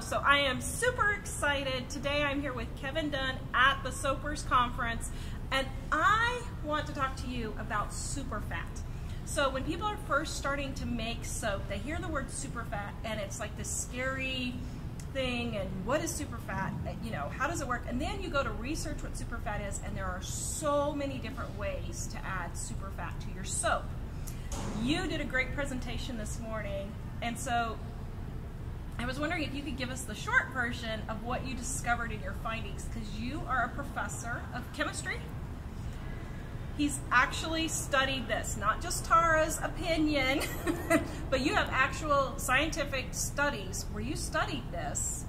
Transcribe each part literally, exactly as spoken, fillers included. So I am super excited. Today I'm here with Kevin Dunn at the Soapers Conference, and I want to talk to you about superfat. So when people are first starting to make soap, they hear the word superfat and it's like this scary thing, and what is superfat? You know, how does it work? And then you go to research what superfat is, and there are so many different ways to add superfat to your soap. You did a great presentation this morning, and so I was wondering if you could give us the short version of what you discovered in your findings, because you are a professor of chemistry. He's actually studied this, not just Tara's opinion, but you have actual scientific studies where you studied this.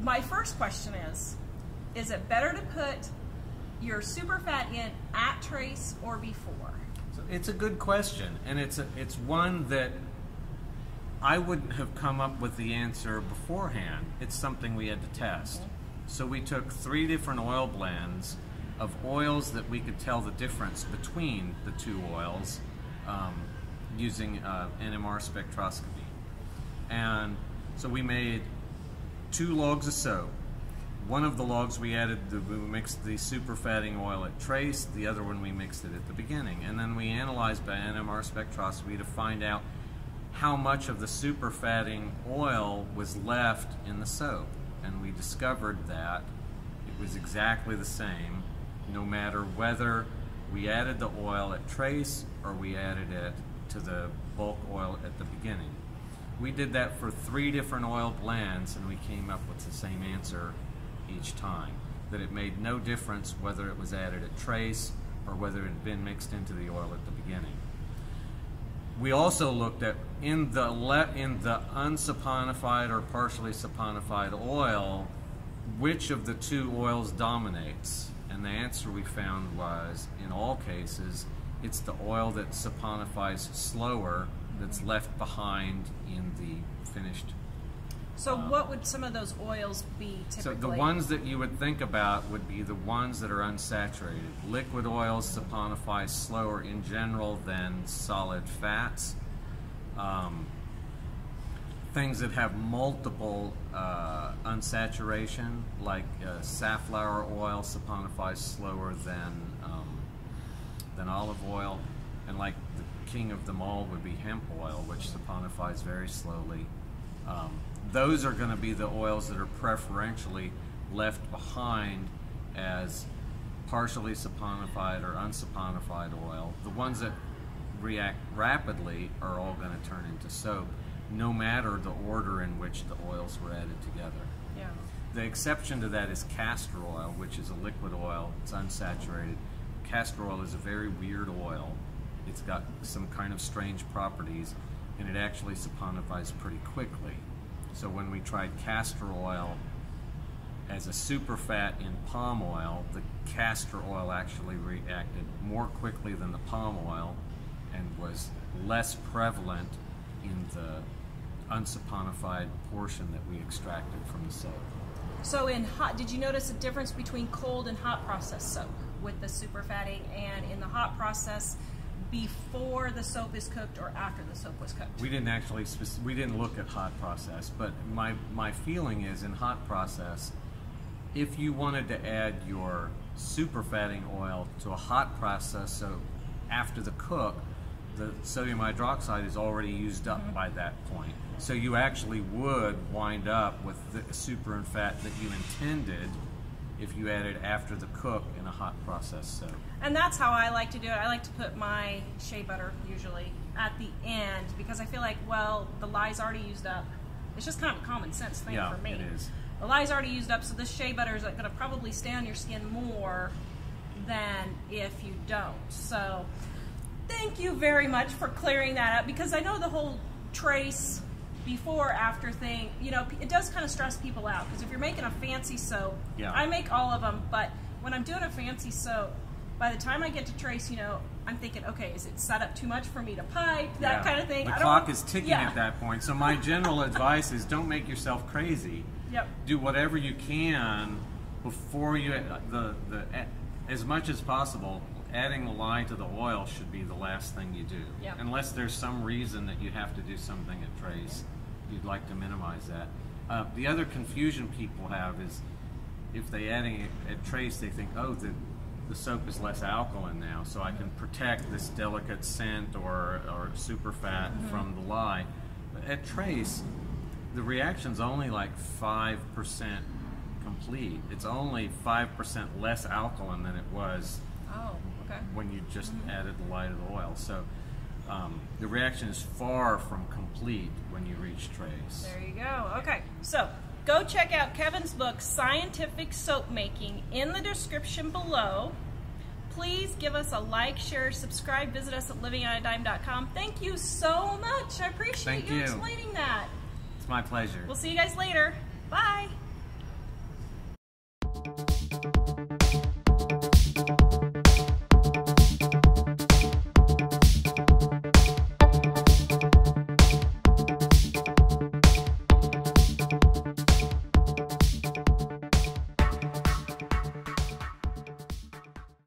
My first question is, is it better to put your superfat in at trace or before? So it's a good question, and it's, a, it's one that I wouldn't have come up with the answer beforehand. It's something we had to test. Okay. So we took three different oil blends of oils that we could tell the difference between the two oils um, using uh, N M R spectroscopy. And so we made two logs of soap. One of the logs we added, the, we mixed the superfatting oil at trace, the other one we mixed it at the beginning. And then we analyzed by N M R spectroscopy to find out how much of the superfatting oil was left in the soap, and we discovered that it was exactly the same no matter whether we added the oil at trace or we added it to the bulk oil at the beginning. We did that for three different oil blends, and we came up with the same answer each time, that it made no difference whether it was added at trace or whether it had been mixed into the oil at the beginning. We also looked at, in the, le in the unsaponified or partially saponified oil, which of the two oils dominates. And the answer we found was, in all cases, it's the oil that saponifies slower that's left behind in the finished. So um, what would some of those oils be typically? So the ones that you would think about would be the ones that are unsaturated. Liquid oils saponify slower in general than solid fats. Um, things that have multiple uh, unsaturation, like uh, safflower oil, saponifies slower than, um, than olive oil. And like the king of them all would be hemp oil, which saponifies very slowly. Um, Those are going to be the oils that are preferentially left behind as partially saponified or unsaponified oil. The ones that react rapidly are all going to turn into soap, no matter the order in which the oils were added together. Yeah. The exception to that is castor oil, which is a liquid oil. It's unsaturated. Castor oil is a very weird oil. It's got some kind of strange properties, and it actually saponifies pretty quickly. So when we tried castor oil as a superfat in palm oil, the castor oil actually reacted more quickly than the palm oil and was less prevalent in the unsaponified portion that we extracted from the soap. So in hot, did you notice a difference between cold and hot process soap with the superfatting, and in the hot process before the soap is cooked or after the soap was cooked? We didn't actually, we didn't look at hot process, but my, my feeling is in hot process, if you wanted to add your superfatting oil to a hot process soap after the cook, the sodium hydroxide is already used up mm-hmm. by that point. So you actually would wind up with the super and fat that you intended if you add it after the cook in a hot process soap. And that's how I like to do it. I like to put my shea butter usually at the end, because I feel like, well, the lye's already used up. It's just kind of a common sense thing yeah, for me. It is. The lye's already used up, so this shea butter is gonna probably stay on your skin more than if you don't. So thank you very much for clearing that up, because I know the whole trace before after thing, you know, it does kind of stress people out, because if you're making a fancy soap, yeah. I make all of them, but when I'm doing a fancy soap, by the time I get to trace, you know, I'm thinking, okay, is it set up too much for me to pipe, that yeah. kind of thing. The I clock don't, is ticking yeah. at that point, so my general advice is don't make yourself crazy. Yep. Do whatever you can before you, the, the as much as possible, adding the lye to the oil should be the last thing you do. Yep. Unless there's some reason that you have to do something at trace, you'd like to minimize that. Uh, the other confusion people have is if they adding a, a trace, they think, oh, the, the soap is less alkaline now, so I can protect this delicate scent or, or super fat mm-hmm. from the lye. But at trace, the reaction's only like five percent complete. It's only five percent less alkaline than it was oh, okay. when you just mm-hmm. added the lye to the oil. So um, the reaction is far from complete when you reach trace. There you go. Okay, so go check out Kevin's book, Scientific Soap Making, in the description below. Please give us a like, share, subscribe, visit us at living on a dime dot com. Thank you so much. I appreciate Thank you, you explaining that. It's my pleasure. We'll see you guys later. Bye.